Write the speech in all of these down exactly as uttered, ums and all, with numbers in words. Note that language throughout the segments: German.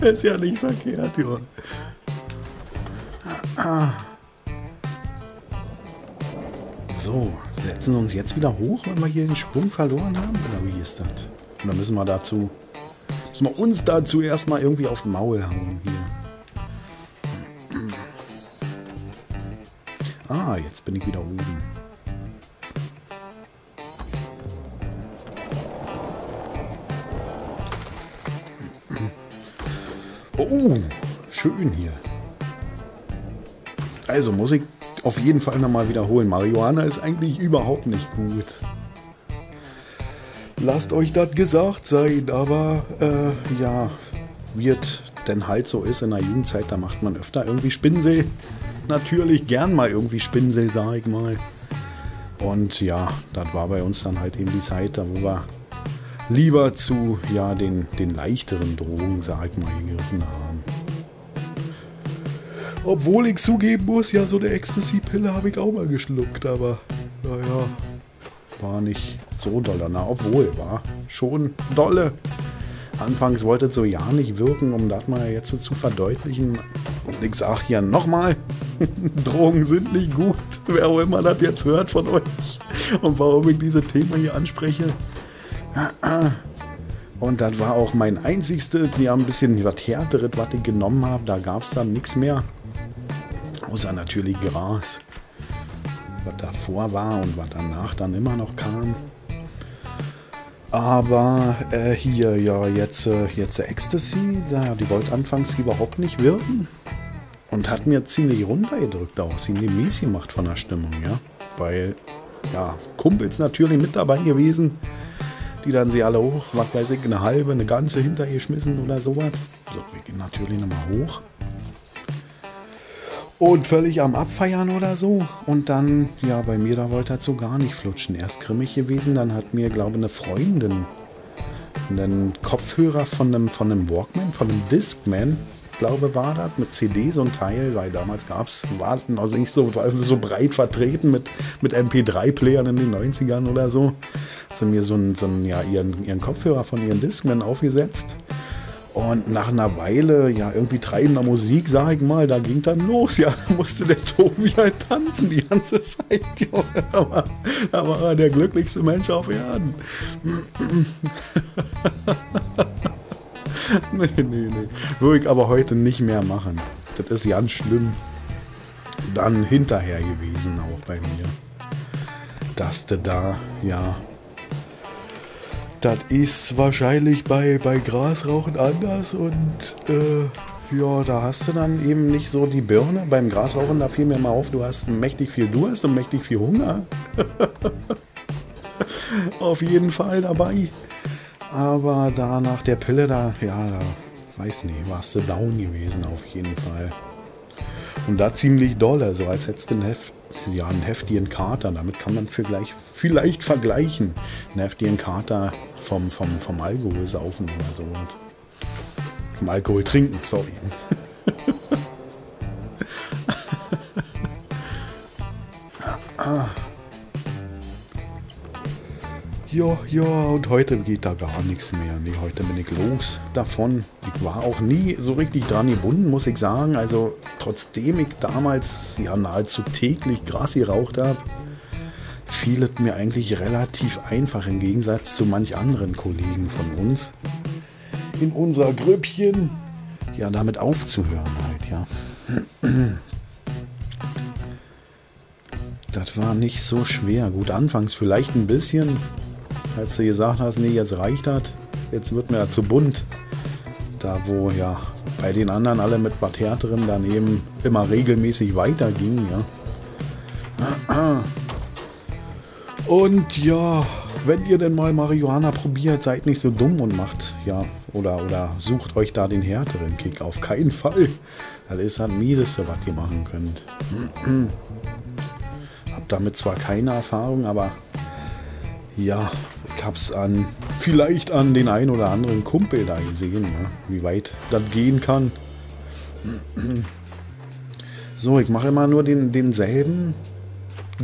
Ist ja nicht verkehrt, Junge. So, setzen sie uns jetzt wieder hoch, wenn wir hier den Sprung verloren haben? Oder wie ist das? Und dann müssen wir dazu, müssen wir uns dazu erstmal irgendwie auf den Maul hauen hier. Ah, jetzt bin ich wieder oben. Oh, schön hier. Also muss ich auf jeden Fall nochmal wiederholen. Marihuana ist eigentlich überhaupt nicht gut. Lasst euch das gesagt sein, aber äh, ja, wird denn halt so ist in der Jugendzeit, da macht man öfter irgendwie Spinnsel. Natürlich gern mal irgendwie Spinnsel, sag ich mal. Und ja, das war bei uns dann halt eben die Zeit, da wo wir lieber zu ja, den, den leichteren Drogen, sag ich mal, gegriffen haben. Obwohl ich zugeben muss, ja, so eine Ecstasy-Pille habe ich auch mal geschluckt, aber naja, war nicht so dolle. Na, obwohl, war schon dolle. Anfangs wollte es so ja nicht wirken, um das mal jetzt so zu verdeutlichen. Und ich sage hier nochmal, Drogen sind nicht gut, wer auch immer das jetzt hört von euch und warum ich dieses Thema hier anspreche. Und das war auch mein einzigstes, ja, ein bisschen was härteres, was ich genommen habe. Da gab es dann nichts mehr. Außer natürlich Gras. Was davor war und was danach dann immer noch kam. Aber äh, hier, ja, jetzt, äh, jetzt Ecstasy, da, die wollte anfangs überhaupt nicht wirken. Und hat mir ziemlich runtergedrückt, auch ziemlich mies gemacht von der Stimmung, ja. Weil, ja, Kumpels natürlich mit dabei gewesen. Die dann sie alle hoch, was weiß ich, eine halbe, eine ganze hintergeschmissen oder sowas. So, wir gehen natürlich nochmal hoch. Und völlig am Abfeiern oder so. Und dann, ja, bei mir, da wollte er so gar nicht flutschen. Erst grimmig gewesen, dann hat mir, glaube ich, eine Freundin einen Kopfhörer von einem, von einem Walkman, von einem Discman, glaube war das, mit C D so ein Teil, weil damals gab es, war also nicht so, so breit vertreten mit, mit M P drei-Playern in den neunzigern oder so. Hat sie mir so einen, so einen, ja, ihren, ihren Kopfhörer von ihren Discman aufgesetzt und nach einer Weile, ja, irgendwie treibender Musik, sag ich mal, da ging dann los, ja, da musste der Tobi halt tanzen die ganze Zeit, ja, da war, da war er der glücklichste Mensch auf Erden. Nee, nee, nee. Würde ich aber heute nicht mehr machen. Das ist ganz schlimm. Dann hinterher gewesen auch bei mir. Dass du da, ja. Das ist wahrscheinlich bei, bei Grasrauchen anders und äh, ja, da hast du dann eben nicht so die Birne. Beim Grasrauchen, da fiel mir mal auf, du hast mächtig viel Durst und mächtig viel Hunger. Auf jeden Fall dabei. Aber da nach der Pille, da, ja, da, weiß nicht, warst du down gewesen auf jeden Fall. Und da ziemlich dolle, so als hättest du einen, Heft, ja, einen heftigen Kater. Damit kann man vielleicht, vielleicht vergleichen, einen heftigen Kater vom, vom, vom Alkohol saufen oder so. Und vom Alkohol trinken, sorry. Ah. Ja, ja, und heute geht da gar nichts mehr. Nee, heute bin ich los davon. Ich war auch nie so richtig dran gebunden, muss ich sagen. Also, trotzdem ich damals ja nahezu täglich Gras geraucht habe, fiel es mir eigentlich relativ einfach im Gegensatz zu manch anderen Kollegen von uns in unser Grüppchen, ja, damit aufzuhören halt, ja. Das war nicht so schwer. Gut, anfangs vielleicht ein bisschen. Als du gesagt hast, nee, jetzt reicht das, jetzt wird mir ja zu bunt. Da wo ja bei den anderen alle mit was Härterem daneben immer regelmäßig weiterging, ja. Und ja, wenn ihr denn mal Marihuana probiert, seid nicht so dumm und macht, ja, oder, oder sucht euch da den härteren Kick. Auf keinen Fall. Das ist das Mieseste, was ihr machen könnt. Hab damit zwar keine Erfahrung, aber ja, ich hab's an, vielleicht an den einen oder anderen Kumpel da gesehen, ja, wie weit das gehen kann. So, ich mache immer nur den, denselben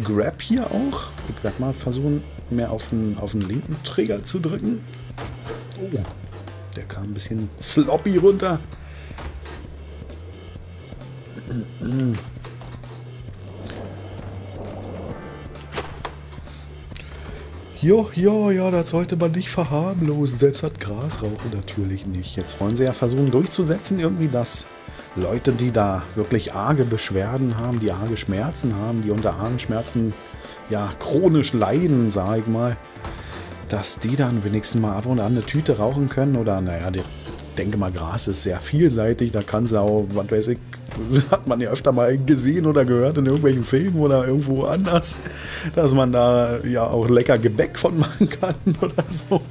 Grab hier auch. Ich werde mal versuchen, mehr auf den, auf den linken Trigger zu drücken. Oh, Der kam ein bisschen sloppy runter. Jo, jo, ja, das sollte man nicht verharmlosen. Selbst hat Grasrauchen natürlich nicht. Jetzt wollen sie ja versuchen durchzusetzen, irgendwie, dass Leute, die da wirklich arge Beschwerden haben, die arge Schmerzen haben, die unter argen Schmerzen ja chronisch leiden, sag ich mal, dass die dann wenigstens mal ab und an eine Tüte rauchen können. Oder, naja, ich denke mal, Gras ist sehr vielseitig. Da kann es auch, was weiß ich, hat man ja öfter mal gesehen oder gehört in irgendwelchen Filmen oder irgendwo anders, dass man da ja auch lecker Gebäck von machen kann oder so.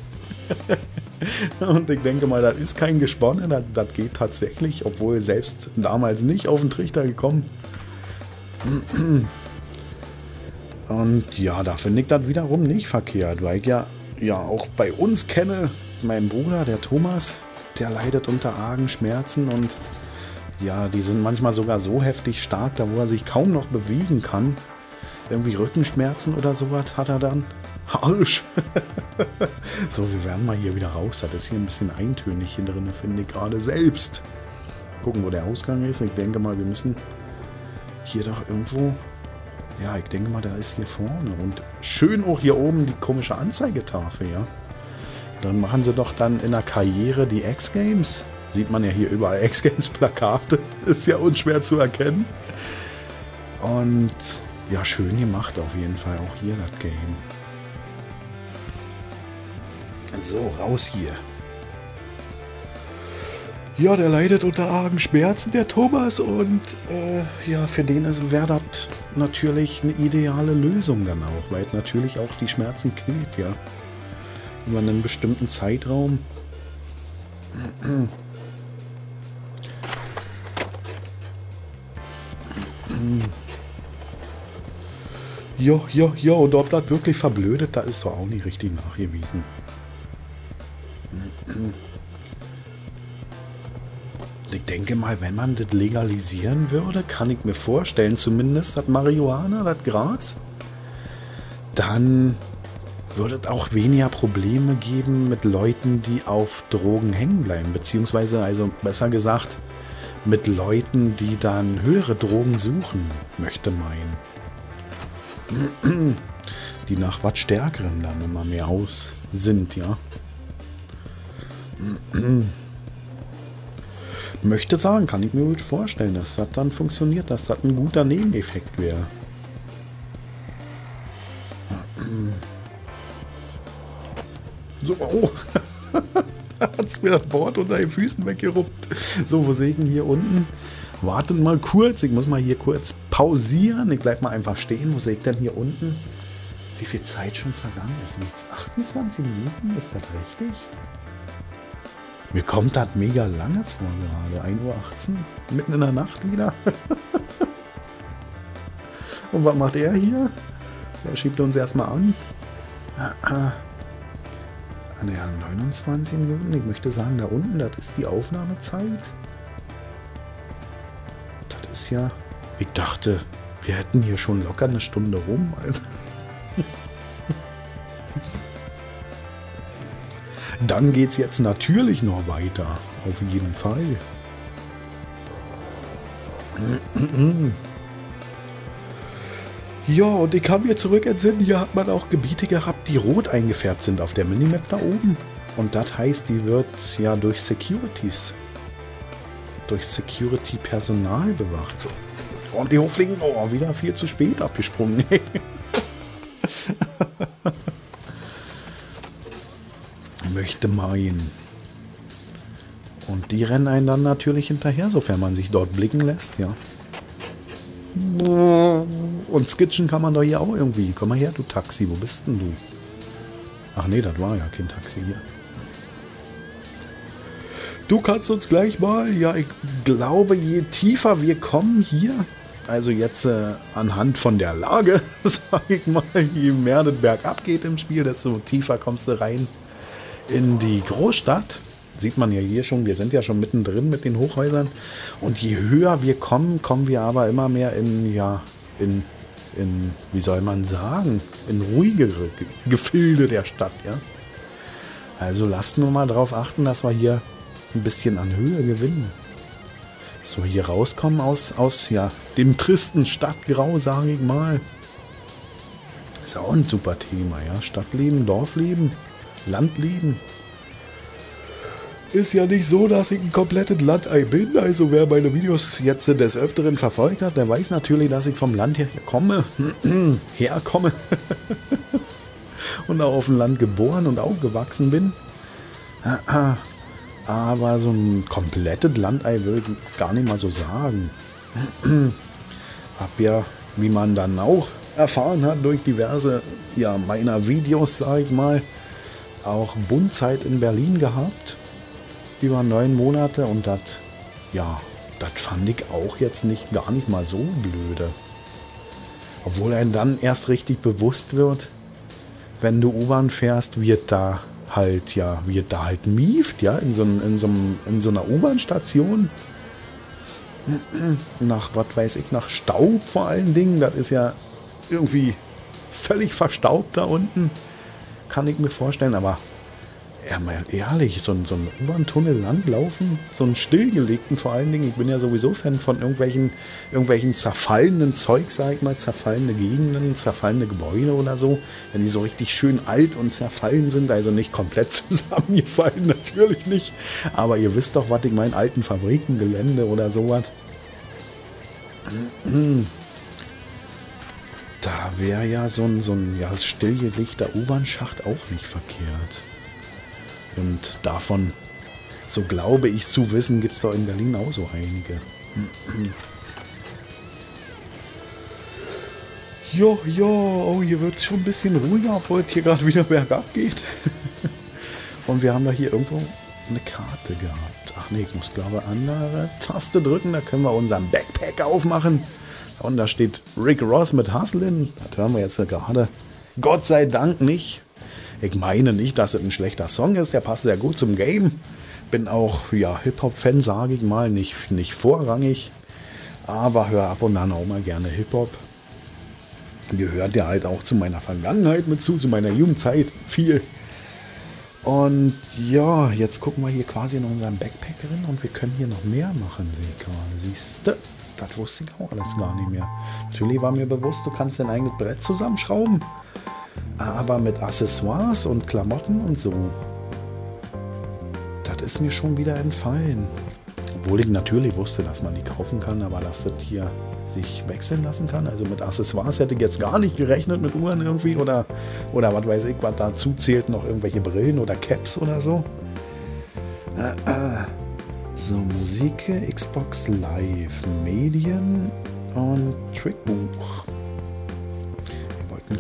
Und ich denke mal, das ist kein Gesponnen, das, das geht tatsächlich, obwohl selbst damals nicht auf den Trichter gekommen. Und ja, da finde ich das wiederum nicht verkehrt, weil ich ja, ja auch bei uns kenne, mein Bruder, der Thomas, der leidet unter argen Schmerzen und ja, die sind manchmal sogar so heftig stark, da wo er sich kaum noch bewegen kann. Irgendwie Rückenschmerzen oder sowas hat er dann. Arsch! So, wir werden mal hier wieder raus. Das ist hier ein bisschen eintönig hier drin, finde ich gerade selbst. Gucken, wo der Ausgang ist. Ich denke mal, wir müssen hier doch irgendwo... Ja, ich denke mal, da ist hier vorne. Und schön auch hier oben die komische Anzeigetafel, ja. Dann machen sie doch dann in der Karriere die X-Games. Sieht man ja hier überall X-Games-Plakate. Ist ja unschwer zu erkennen. Und ja, schön gemacht auf jeden Fall auch hier das Game. So, raus hier. Ja, der leidet unter argen Schmerzen, der Thomas. Und äh, ja, für den wäre das natürlich eine ideale Lösung dann auch. Weil natürlich auch die Schmerzen killt, ja. Über einen bestimmten Zeitraum. Jo, jo, jo. Und ob das wirklich verblödet, da ist doch auch nicht richtig nachgewiesen. Ich denke mal, wenn man das legalisieren würde, kann ich mir vorstellen, zumindest das Marihuana, das Gras, dann würde es auch weniger Probleme geben mit Leuten, die auf Drogen hängen bleiben. Beziehungsweise, also besser gesagt, mit Leuten, die dann höhere Drogen suchen, möchte meinen. Die nach was Stärkerem dann immer mehr aus sind, ja. Möchte sagen, kann ich mir gut vorstellen, dass das dann funktioniert, dass das ein guter Nebeneffekt wäre. So, oh, da hat es mir das Board unter den Füßen weggeruppt. So, wo sehe ich hier unten? Wartet mal kurz, ich muss mal hier kurz pausieren. Ich bleib mal einfach stehen. Wo sehe ich denn hier unten? Wie viel Zeit schon vergangen ist? Nichts. achtundzwanzig Minuten, ist das richtig? Mir kommt das mega lange vor gerade. ein Uhr achtzehn, mitten in der Nacht wieder. Und was macht er hier? Er schiebt uns erstmal an. An der neunundzwanzig Minuten. Ich möchte sagen, da unten, das ist die Aufnahmezeit. Das ist ja... Ich dachte, wir hätten hier schon locker eine Stunde rum, Alter. Dann geht's jetzt natürlich noch weiter. Auf jeden Fall. Ja, und ich habe mir zurück entsinnen, hier hat man auch Gebiete gehabt, die rot eingefärbt sind auf der Minimap da oben. Und das heißt, die wird ja durch Securities, durch Security-Personal bewacht. So. Und die Hoflingen, oh, wieder viel zu spät abgesprungen. Möchte meinen. Und die rennen einen dann natürlich hinterher, sofern man sich dort blicken lässt, ja. Und skitschen kann man doch hier auch irgendwie. Komm mal her, du Taxi, wo bist denn du? Ach nee, das war ja kein Taxi hier. Du kannst uns gleich mal, ja, ich glaube, je tiefer wir kommen hier, also jetzt äh, anhand von der Lage, sag ich mal, je mehr das bergab geht im Spiel, desto tiefer kommst du rein. In die Großstadt, sieht man ja hier schon, wir sind ja schon mittendrin mit den Hochhäusern. Und je höher wir kommen, kommen wir aber immer mehr in, ja, in, in, wie soll man sagen, in ruhigere Gefilde der Stadt, ja. Also lasst nur mal darauf achten, dass wir hier ein bisschen an Höhe gewinnen. Dass wir hier rauskommen aus, aus ja, dem tristen Stadtgrau, sage ich mal. Ist ja auch ein super Thema, ja. Stadtleben, Dorfleben, Landleben. Ist ja nicht so, dass ich ein komplettes Landei bin. Also wer meine Videos jetzt des Öfteren verfolgt hat, der weiß natürlich, dass ich vom Land her komme, herkomme. Und auch auf dem Land geboren und aufgewachsen bin. Aber so ein komplettes Landei würde ich gar nicht mal so sagen. Hab ja, wie man dann auch erfahren hat durch diverse ja, meiner Videos, sag ich mal, auch Bundzeit in Berlin gehabt. Über neun Monate und das, ja, das fand ich auch jetzt nicht, gar nicht mal so blöde. Obwohl einem dann erst richtig bewusst wird, wenn du U-Bahn fährst, wird da halt, ja, wird da halt mieft, ja, in so, in so, in so einer U-Bahn-Station. Nach, was weiß ich, nach Staub vor allen Dingen, das ist ja irgendwie völlig verstaubt da unten, kann ich mir vorstellen, aber ja, mal ehrlich, so ein, so ein U-Bahn-Tunnel langlaufen, so einen stillgelegten vor allen Dingen, ich bin ja sowieso Fan von irgendwelchen, irgendwelchen zerfallenen Zeug, sag ich mal, zerfallene Gegenden, zerfallene Gebäude oder so, wenn die so richtig schön alt und zerfallen sind, also nicht komplett zusammengefallen, natürlich nicht, aber ihr wisst doch, was ich meine, alten Fabrikengelände oder sowas. Da wäre ja so ein, so ein ja, stillgelegter U-Bahn-Schacht auch nicht verkehrt. Und davon, so glaube ich zu wissen, gibt es doch in Berlin auch so einige. Jo, jo, oh, hier wird es schon ein bisschen ruhiger, obwohl es hier gerade wieder bergab geht. Und wir haben da hier irgendwo eine Karte gehabt. Ach nee, ich muss glaube andere Taste drücken, da können wir unseren Backpack aufmachen. Und da steht Rick Ross mit Hustlin. Das hören wir jetzt gerade. Gott sei Dank nicht. Ich meine nicht, dass es ein schlechter Song ist, der passt sehr gut zum Game. Bin auch ja, Hip-Hop-Fan, sage ich mal, nicht, nicht vorrangig. Aber höre ab und an auch mal gerne Hip-Hop. Gehört ja halt auch zu meiner Vergangenheit mit zu, zu meiner Jugendzeit viel. Und ja, jetzt gucken wir hier quasi in unseren Backpack drin und wir können hier noch mehr machen, sehe ich gerade. Siehst du? Das wusste ich auch alles gar nicht mehr. Natürlich war mir bewusst, du kannst dein eigenes Brett zusammenschrauben. Aber mit Accessoires und Klamotten und so. Das ist mir schon wieder entfallen. Obwohl ich natürlich wusste, dass man die kaufen kann, aber dass das hier sich wechseln lassen kann. Also mit Accessoires hätte ich jetzt gar nicht gerechnet, mit Uhren irgendwie oder, oder was weiß ich, was dazu zählt, noch irgendwelche Brillen oder Caps oder so. So, Musik, Xbox Live, Medien und Trickbuch.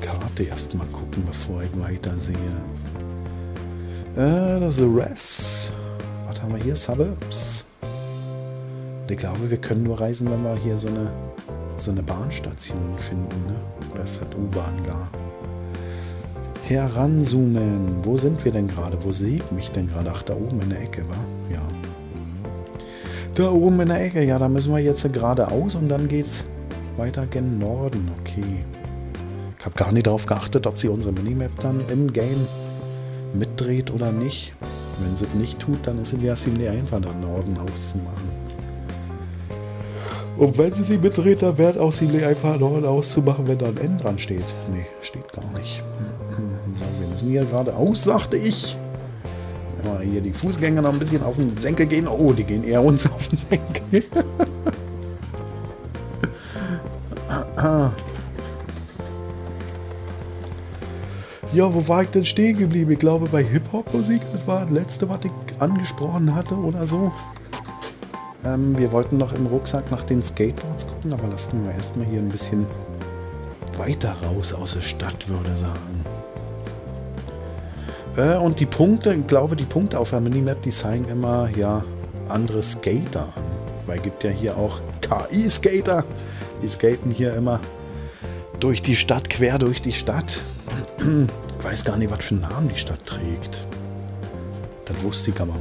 Karte erstmal gucken, bevor ich weiter sehe. Äh, das ist The Rest. Was haben wir hier? Suburbs. Ich glaube, wir können nur reisen, wenn wir hier so eine, so eine Bahnstation finden, ne? Oder ist das U-Bahn gar? Heranzoomen. Wo sind wir denn gerade? Wo sehe ich mich denn gerade? Ach, da oben in der Ecke, wa? Ja. Da oben in der Ecke. Ja, da müssen wir jetzt geradeaus und dann geht's weiter gen Norden. Okay. Ich habe gar nicht darauf geachtet, ob sie unsere Minimap dann im Game mitdreht oder nicht. Wenn sie es nicht tut, dann ist es ja ziemlich einfach, da Norden auszumachen. Und wenn sie sie mitdreht, dann wäre es auch ziemlich einfach, Norden auszumachen, wenn da ein N dran steht. Nee, steht gar nicht. So, wir müssen hier geradeaus, sagte ich. Wenn wir hier die Fußgänger noch ein bisschen auf den Senkel gehen. Oh, die gehen eher uns auf den Senkel. Ja, wo war ich denn stehen geblieben? Ich glaube, bei Hip-Hop-Musik, das war das letzte, was ich angesprochen hatte oder so. Ähm, wir wollten noch im Rucksack nach den Skateboards gucken, aber lassen wir erstmal hier ein bisschen weiter raus aus der Stadt, würde ich sagen. Äh, und die Punkte, ich glaube, die Punkte auf der Minimap, die zeigen immer ja andere Skater an. Weil es gibt ja hier auch K I-Skater, die skaten hier immer durch die Stadt, quer durch die Stadt. Ich weiß gar nicht, was für einen Namen die Stadt trägt. Das wusste ich aber mal.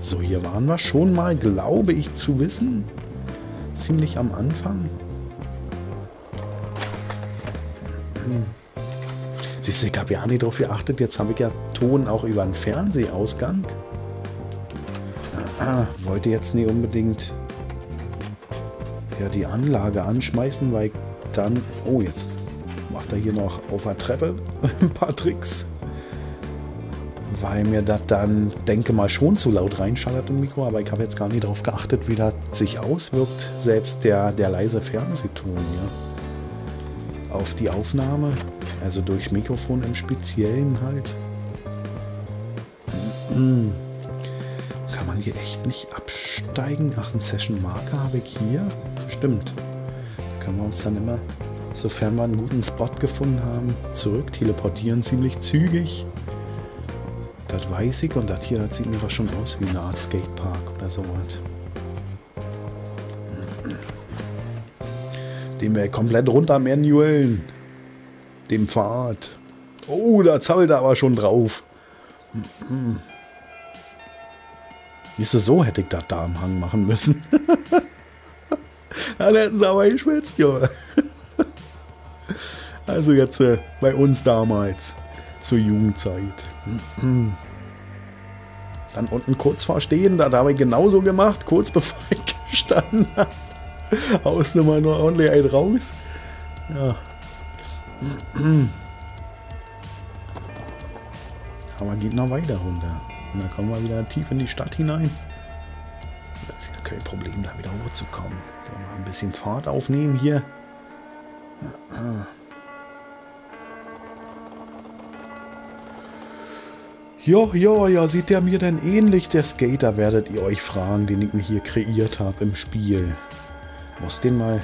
So, hier waren wir schon mal, glaube ich, zu wissen. Ziemlich am Anfang. Siehst du, ich habe ja nicht drauf geachtet. Jetzt habe ich ja Ton auch über einen Fernsehausgang. Ah, wollte jetzt nicht unbedingt ja, die Anlage anschmeißen, weil ich dann... Oh, jetzt macht er hier noch auf der Treppe ein paar Tricks. Weil mir das dann, denke mal, schon zu laut reinschallert im Mikro, aber ich habe jetzt gar nicht darauf geachtet, wie das sich auswirkt, selbst der, der leise Fernsehton ja, auf die Aufnahme, also durch Mikrofon im Speziellen halt. Mm-mm. Kann man hier echt nicht absteigen? Ach, einen Session-Marker habe ich hier? Stimmt. Da können wir uns dann immer, sofern wir einen guten Spot gefunden haben, zurück teleportieren, ziemlich zügig. Das weiß ich, und das hier, das sieht mir doch schon aus wie eine Art Skatepark oder sowas. Den wir komplett runter manualen. Dem Pfad. Oh, da zappelt er aber schon drauf. Siehst du, so hätte ich das da am Hang machen müssen. Dann hätten sie aber geschwitzt, Junge. Also jetzt äh, bei uns damals. Zur Jugendzeit. Dann unten kurz vorstehen, da habe ich genauso gemacht, kurz bevor ich gestanden habe. Ausnahme nur ordentlich ein raus. Ja. Aber geht noch weiter runter. Und dann kommen wir wieder tief in die Stadt hinein. Das ist ja kein Problem, da wieder hochzukommen. Mal ein bisschen Fahrt aufnehmen hier. Ja. Jo, jo, ja, sieht der mir denn ähnlich, der Skater, werdet ihr euch fragen, den ich mir hier kreiert habe im Spiel. Muss den mal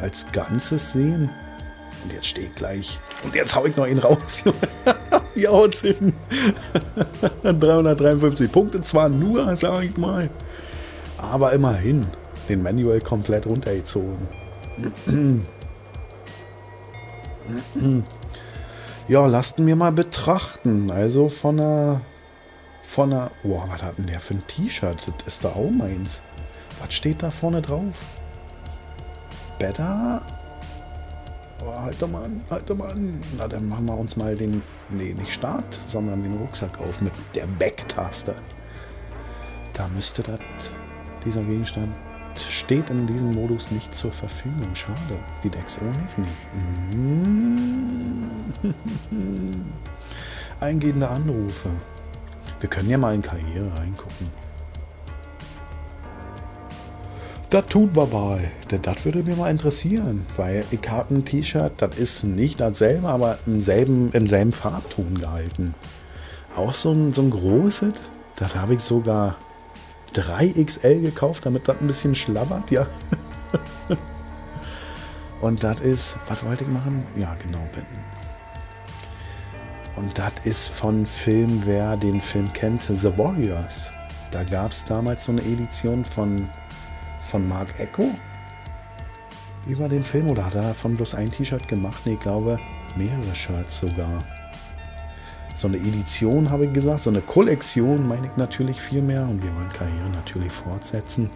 als Ganzes sehen. Und jetzt stehe ich gleich. Und jetzt hau ich noch ihn raus. Ja, haut's hin. dreihundertdreiundfünfzig Punkte zwar nur, sag ich mal. Aber immerhin den Manual komplett runtergezogen. Ja, lasst mir mal betrachten. Also von einer... Von einer... Oh, was hat denn der für ein T-Shirt? Das ist da auch meins. Was steht da vorne drauf? Better? Oh, halt doch mal an, halt doch mal an. Na, dann machen wir uns mal den... Nee, nicht Start, sondern den Rucksack auf mit der Back-Taste. Da müsste das... Dieser Gegenstand steht in diesem Modus nicht zur Verfügung. Schade. Die Decks auch nicht. Nee. Mm-hmm. Eingehende Anrufe. Wir können ja mal in Karriere reingucken. Das tut wir mal. Denn das würde mir mal interessieren. Weil ich habe ein T-Shirt, das ist nicht dasselbe, aber im selben, im selben Farbton gehalten. Auch so ein, so ein großes. Das habe ich sogar drei X L gekauft, damit das ein bisschen schlabbert, ja. Und das ist, was wollte ich machen? Ja, genau, bitten. Und das ist von Film, wer den Film kennt, The Warriors. Da gab es damals so eine Edition von, von Mark Echo über den Film. Oder hat er davon bloß ein T-Shirt gemacht? Nee, ich glaube, mehrere Shirts sogar. So eine Edition, habe ich gesagt. So eine Kollektion, meine ich natürlich viel mehr. Und wir wollen Karriere natürlich fortsetzen.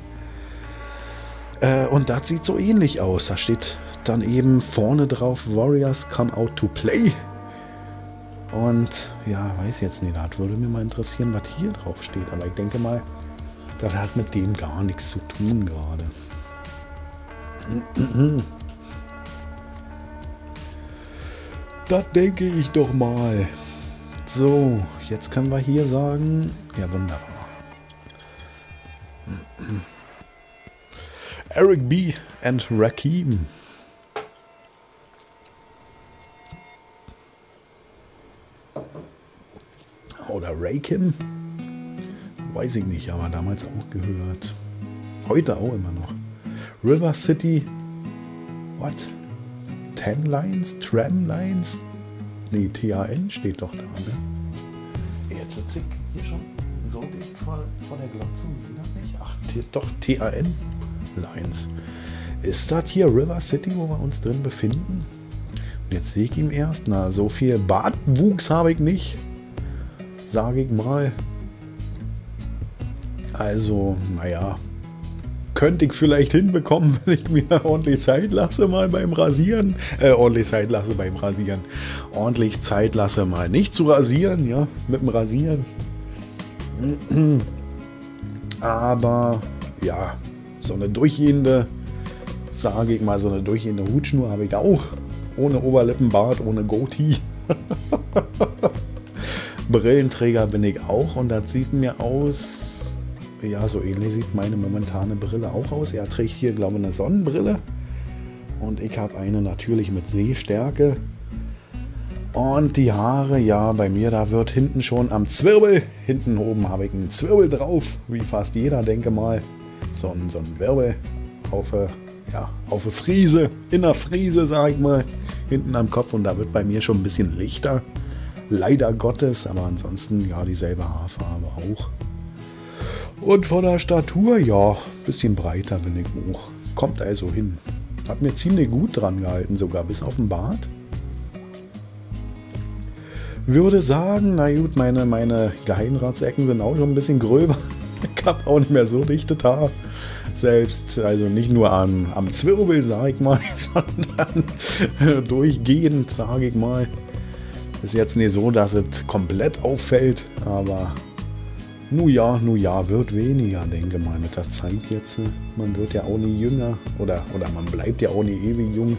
Äh, und das sieht so ähnlich aus. Da steht dann eben vorne drauf, Warriors come out to play. Und ja, weiß jetzt nicht, das würde mir mal interessieren, was hier drauf steht. Aber ich denke mal, das hat mit dem gar nichts zu tun gerade. Das denke ich doch mal. So, jetzt können wir hier sagen, ja wunderbar. Eric B. and Rakim. Oder Rakim? Weiß ich nicht, aber damals auch gehört. Heute auch immer noch. River City. What? Tan Lines? Tram Lines? Nee, T A N steht doch da, ne? Jetzt sitze ich hier schon so dicht vor, vor der Glotze wieder nicht. Ach, doch, T A N Lines. Ist das hier River City, wo wir uns drin befinden? Und jetzt sehe ich ihm erst. Na, so viel Bartwuchs habe ich nicht. Sage ich mal. Also, naja, könnte ich vielleicht hinbekommen, wenn ich mir ordentlich Zeit lasse mal beim Rasieren. Äh, ordentlich Zeit lasse beim Rasieren. Ordentlich Zeit lasse mal nicht zu rasieren, ja, mit dem Rasieren. Aber ja, so eine durchgehende, sage ich mal, so eine durchgehende Hutschnur habe ich da auch. Ohne Oberlippenbart, ohne Goatee. Brillenträger bin ich auch und das sieht mir aus, ja, so ähnlich sieht meine momentane Brille auch aus. Er trägt hier, glaube ich, eine Sonnenbrille und ich habe eine natürlich mit Sehstärke. Und die Haare, ja, bei mir, da wird hinten schon am Zwirbel, hinten oben habe ich einen Zwirbel drauf, wie fast jeder, denke mal. So ein, so ein Wirbel auf, ja, auf eine Friese, in der Friese, sage ich mal, hinten am Kopf. Und da wird bei mir schon ein bisschen lichter, leider Gottes, aber ansonsten, ja, dieselbe Haarfarbe auch. Und von der Statur, ja, ein bisschen breiter bin ich auch. Kommt also hin. Hat mir ziemlich gut dran gehalten, sogar bis auf den Bart. Würde sagen, na gut, meine, meine Geheimratsecken sind auch schon ein bisschen gröber. Ich habe auch nicht mehr so dichtes Haar. Selbst, also nicht nur am, am Zwirbel, sag ich mal, sondern durchgehend, sage ich mal. Ist jetzt nicht so, dass es komplett auffällt, aber nu ja, nu ja, wird weniger, denke mal, mit der Zeit jetzt. Man wird ja auch nie jünger oder, oder man bleibt ja auch nie ewig jung.